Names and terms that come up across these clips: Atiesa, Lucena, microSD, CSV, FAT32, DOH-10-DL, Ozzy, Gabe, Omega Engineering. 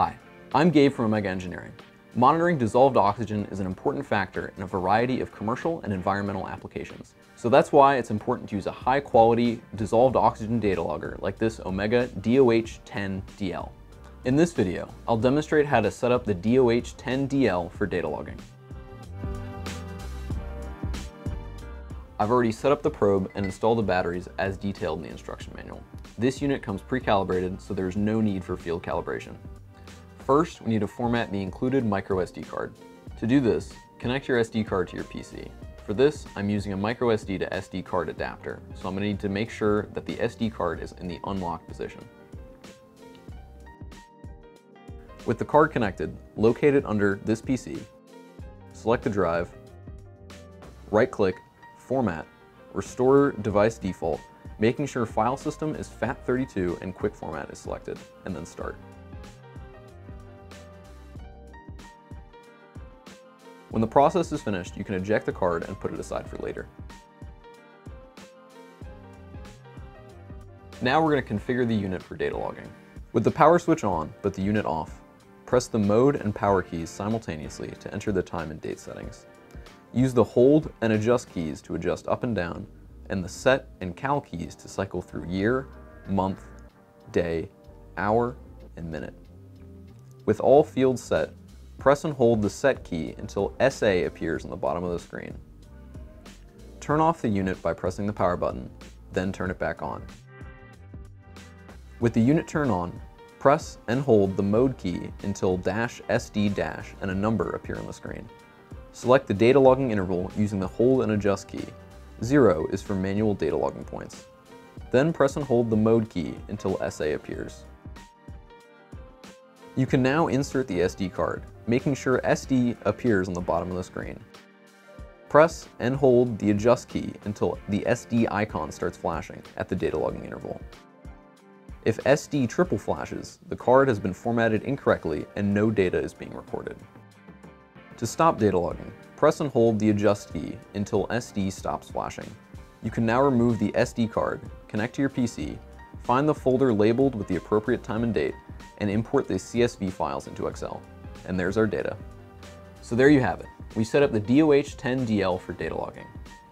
Hi, I'm Gabe from Omega Engineering. Monitoring dissolved oxygen is an important factor in a variety of commercial and environmental applications. So that's why it's important to use a high-quality dissolved oxygen data logger like this Omega DOH-10-DL. In this video, I'll demonstrate how to set up the DOH-10-DL for data logging. I've already set up the probe and installed the batteries as detailed in the instruction manual. This unit comes pre-calibrated, so there's no need for field calibration. First, we need to format the included microSD card. To do this, connect your SD card to your PC. For this, I'm using a microSD to SD card adapter, so I'm going to need to make sure that the SD card is in the unlocked position. With the card connected, locate it under this PC, select the drive, right-click, Format, Restore Device Default, making sure File System is FAT32 and Quick Format is selected, and then Start. When the process is finished, you can eject the card and put it aside for later. Now we're going to configure the unit for data logging. With the power switch on, but the unit off, press the mode and power keys simultaneously to enter the time and date settings. Use the hold and adjust keys to adjust up and down, and the set and cal keys to cycle through year, month, day, hour, and minute. With all fields set, press and hold the set key until SA appears on the bottom of the screen. Turn off the unit by pressing the power button, then turn it back on. With the unit turned on, press and hold the mode key until -SD- and a number appear on the screen. Select the data logging interval using the hold and adjust key. 0 is for manual data logging points. Then press and hold the mode key until SA appears. You can now insert the SD card, making sure SD appears on the bottom of the screen. Press and hold the adjust key until the SD icon starts flashing at the data logging interval. If SD triple flashes, the card has been formatted incorrectly and no data is being recorded. To stop data logging, press and hold the adjust key until SD stops flashing. You can now remove the SD card, connect to your PC, find the folder labeled with the appropriate time and date, and import the CSV files into Excel. And there's our data. So there you have it. We set up the DOH-10-DL for data logging.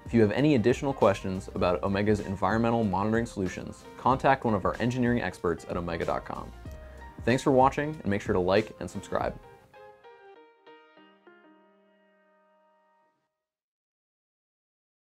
If you have any additional questions about Omega's environmental monitoring solutions, contact one of our engineering experts at omega.com. Thanks for watching, and make sure to like and subscribe.